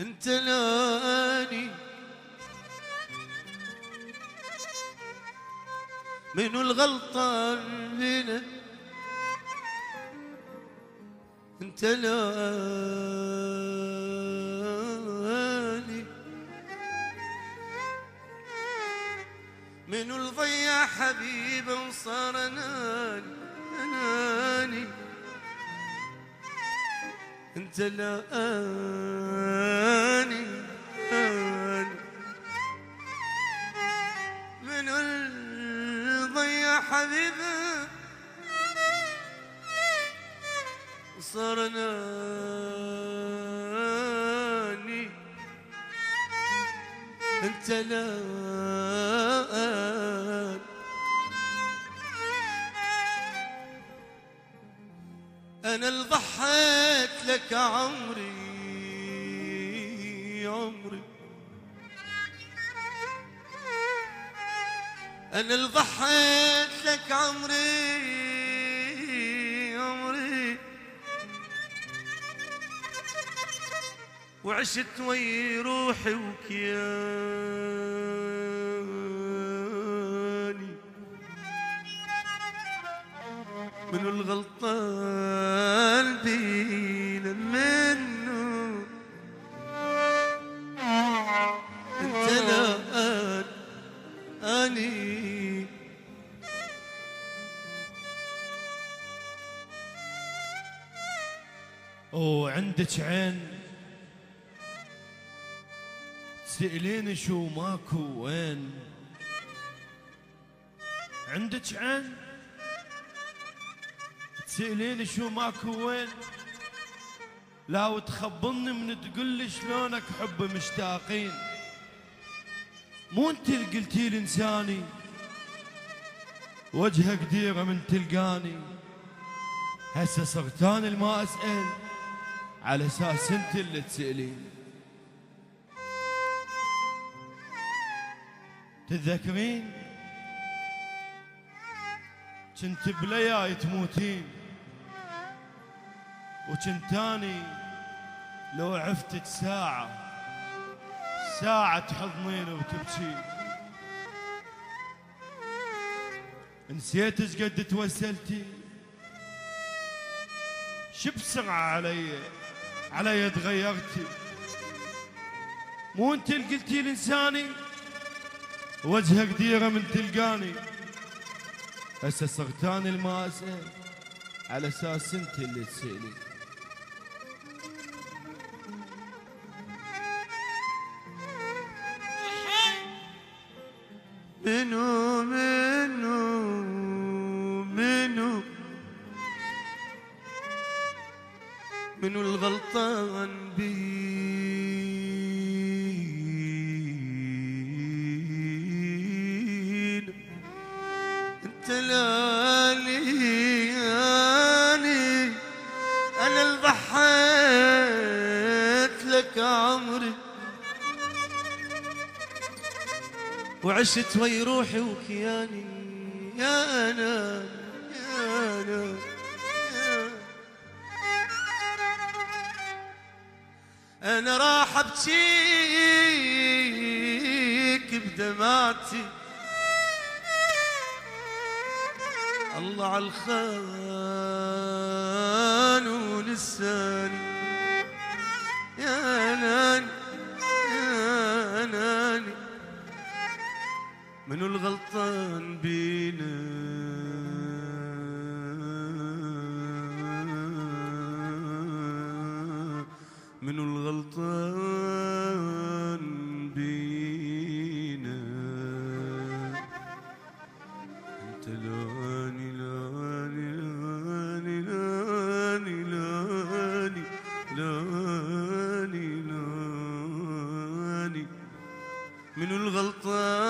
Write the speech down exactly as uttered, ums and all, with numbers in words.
انت لاني منو الغلطان بنا انت لاني منو الضيع حبيبه وصار اناني اناني انت لاني من الضيع حبيبي وصار اناني انت لاني أنا اللي ضحيت لك عمري عمري أنا اللي ضحيت لك عمري عمري وعشت ويا روحي وكياني منو الغلطان بينا منو انت لا اني وعندك عين تسأليني شو ماكو وين عندك عين تسأليني شو ماكو وين لا وتخبرني من تقولي شلونك حب مشتاقين مو انت اللي قلتي لي انساني وجهك ديره من تلقاني هسه صرت انا الما اسال على اساس انت اللي تسأليني تتذكرين كنت بلياي تموتين وكنت اني لو عفتك ساعة ساعة تحضنين وتبكين. نسيت ايش قد توسلتي شو بسرعة علي علي تغيرتي. مو انت اللي قلتي لإنساني وجهك ديره من تلقاني. هسه صرتاني الماسئل على اساس انت اللي تسألي. منو منو منو منو الغلطان بي لالي يعني انا اللي ضحيت لك عمري وعشت ويا روحي وكياني. يا انا يا انا يا انا راح ابكيك بدمعتي. الله عالخان ولساني يا ناني يا ناني. منو الغلطان بينا منو الغلطان بينا انت لاني منو الغلطان.